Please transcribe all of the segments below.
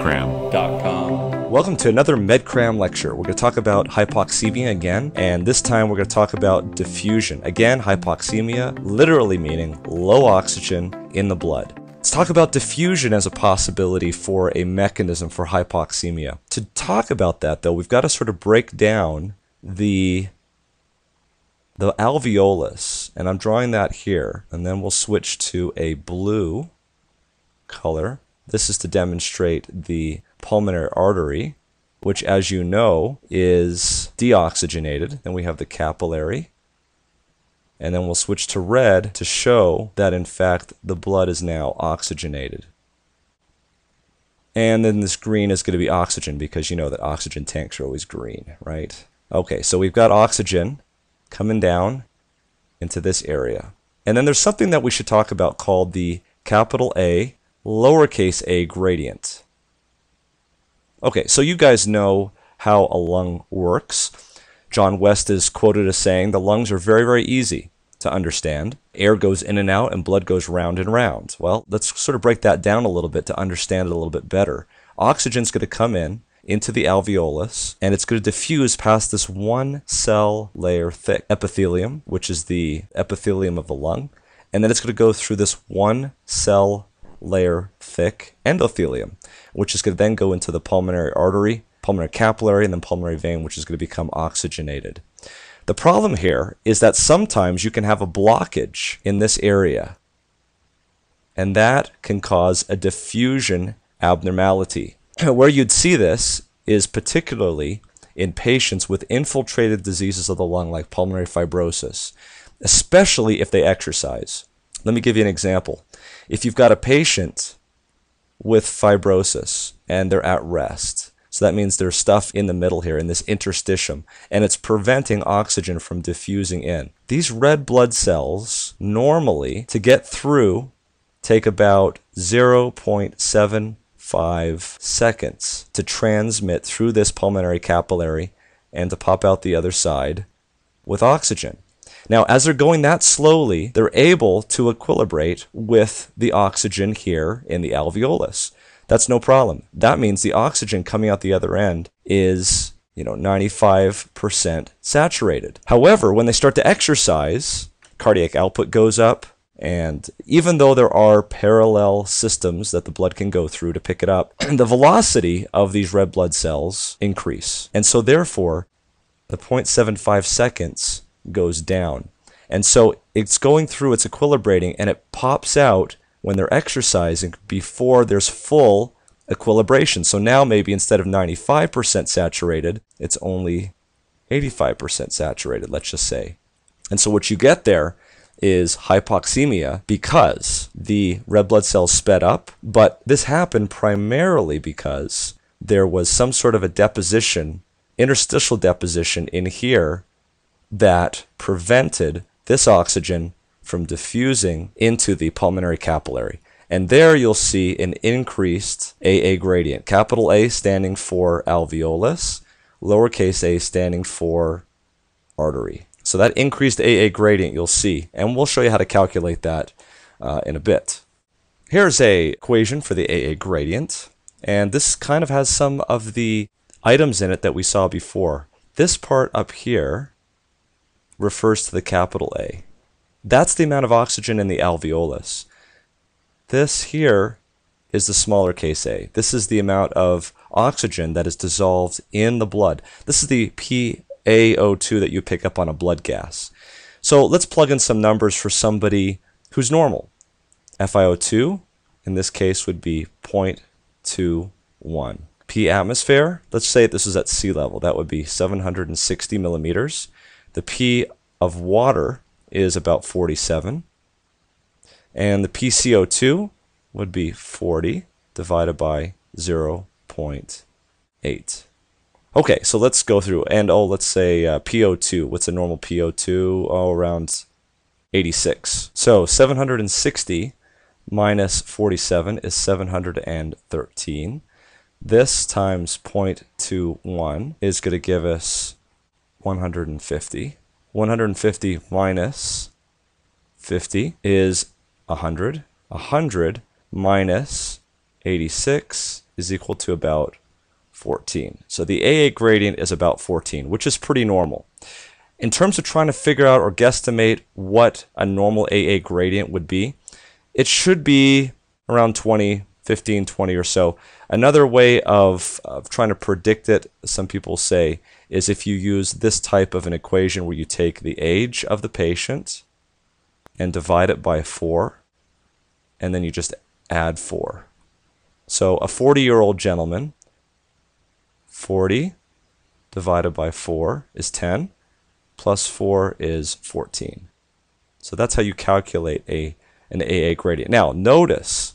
MedCram.com. Welcome to another MedCram lecture. We're going to talk about hypoxemia again, and this time we're going to talk about diffusion. Again, hypoxemia literally meaning low oxygen in the blood. Let's talk about diffusion as a possibility for a mechanism for hypoxemia. To talk about that, though, we've got to sort of break down the alveolus, and I'm drawing that here, and then we'll switch to a blue color. This is to demonstrate the pulmonary artery, which, as you know, is deoxygenated. Then we have the capillary, and then we'll switch to red to show that, in fact, the blood is now oxygenated. And then this green is going to be oxygen, because you know that oxygen tanks are always green, right? Okay, so we've got oxygen coming down into this area. And then there's something that we should talk about called the capital A, lowercase a gradient. Okay, so you guys know how a lung works. John West is quoted as saying, the lungs are very, very easy to understand. Air goes in and out and blood goes round and round. Well, let's sort of break that down a little bit to understand it a little bit better. Oxygen's going to come into the alveolus, and it's going to diffuse past this one cell layer thick epithelium, which is the epithelium of the lung, and then it's going to go through this one cell layer thick endothelium, which is going to then go into the pulmonary artery, pulmonary capillary, and then pulmonary vein, which is going to become oxygenated. The problem here is that sometimes you can have a blockage in this area, and that can cause a diffusion abnormality. Where you'd see this is particularly in patients with infiltrated diseases of the lung like pulmonary fibrosis, especially if they exercise. Let me give you an example. If you've got a patient with fibrosis and they're at rest, so that means there's stuff in the middle here, in this interstitium, and it's preventing oxygen from diffusing in. These red blood cells normally, to get through, take about 0.75 seconds to transmit through this pulmonary capillary and to pop out the other side with oxygen. Now, as they're going that slowly, they're able to equilibrate with the oxygen here in the alveolus. That's no problem. That means the oxygen coming out the other end is, you know, 95% saturated. However, when they start to exercise, cardiac output goes up, and even though there are parallel systems that the blood can go through to pick it up, the velocity of these red blood cells increase. And so therefore, the 0.75 seconds goes down. And so it's going through, it's equilibrating, and it pops out when they're exercising before there's full equilibration. So now maybe instead of 95% saturated, it's only 85% saturated, let's just say. And so what you get there is hypoxemia, because the red blood cells sped up, but this happened primarily because there was some sort of a deposition, interstitial deposition in here that prevented this oxygen from diffusing into the pulmonary capillary. And there you'll see an increased AA gradient, capital A standing for alveolus, lowercase a standing for artery. So that increased AA gradient you'll see, and we'll show you how to calculate that in a bit. Here's an equation for the AA gradient, and this kind of has some of the items in it that we saw before. This part up here refers to the capital A. That's the amount of oxygen in the alveolus. This here is the smaller case a. This is the amount of oxygen that is dissolved in the blood. This is the PaO2 that you pick up on a blood gas. So let's plug in some numbers for somebody who's normal. FiO2 in this case would be 0.21. P atmosphere, let's say this is at sea level, that would be 760 millimeters. The P of water is about 47. And the PCO2 would be 40 divided by 0.8. Okay, so let's go through, and let's say PO2. What's a normal PO2? Around 86. So 760 minus 47 is 713. This times 0.21 is going to give us 150. 150 minus 50 is 100. 100 minus 86 is equal to about 14. So the AA gradient is about 14, which is pretty normal. In terms of trying to figure out or guesstimate what a normal AA gradient would be, it should be around 20, 15, 20 or so. Another way of trying to predict it, some people say, is if you use this type of an equation where you take the age of the patient and divide it by 4, and then you just add 4. So a 40-year-old gentleman, 40 divided by 4 is 10, plus 4 is 14. So that's how you calculate an AA gradient. Now notice,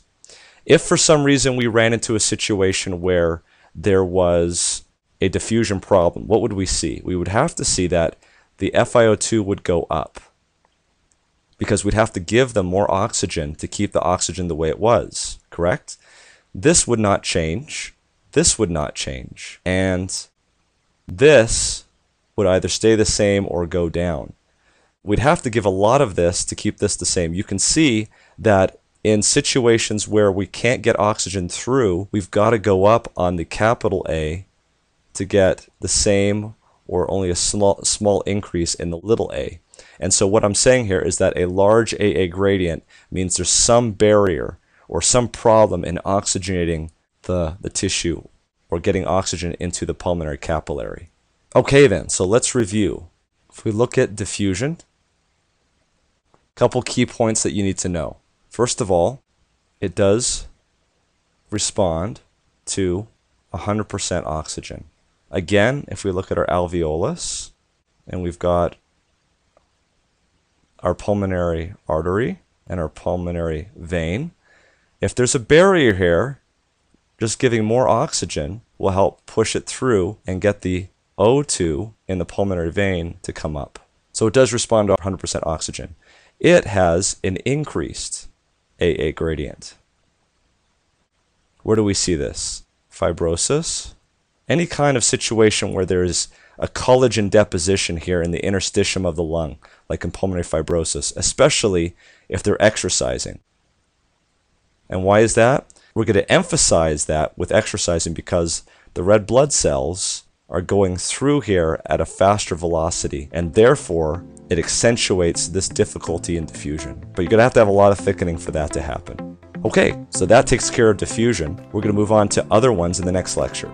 if for some reason we ran into a situation where there was a diffusion problem, what would we see? We would have to see that the FiO2 would go up, because we'd have to give them more oxygen to keep the oxygen the way it was, correct? This would not change. This would not change, and this would either stay the same or go down. We'd have to give a lot of this to keep this the same. You can see that in situations where we can't get oxygen through, we've got to go up on the capital A to get the same or only a small increase in the little a. And so what I'm saying here is that a large AA gradient means there's some barrier or some problem in oxygenating the tissue or getting oxygen into the pulmonary capillary. Okay then, so let's review. If we look at diffusion, a couple key points that you need to know. First of all, it does respond to 100% oxygen. Again, if we look at our alveolus and we've got our pulmonary artery and our pulmonary vein, if there's a barrier here, just giving more oxygen will help push it through and get the O2 in the pulmonary vein to come up. So it does respond to 100% oxygen. It has an increased AA gradient. Where do we see this? Fibrosis. Any kind of situation where there is a collagen deposition here in the interstitium of the lung, like in pulmonary fibrosis, especially if they're exercising. And why is that? We're going to emphasize that with exercising because the red blood cells are going through here at a faster velocity, and therefore it accentuates this difficulty in diffusion. But you're going to have a lot of thickening for that to happen. Okay, so that takes care of diffusion. We're going to move on to other ones in the next lecture.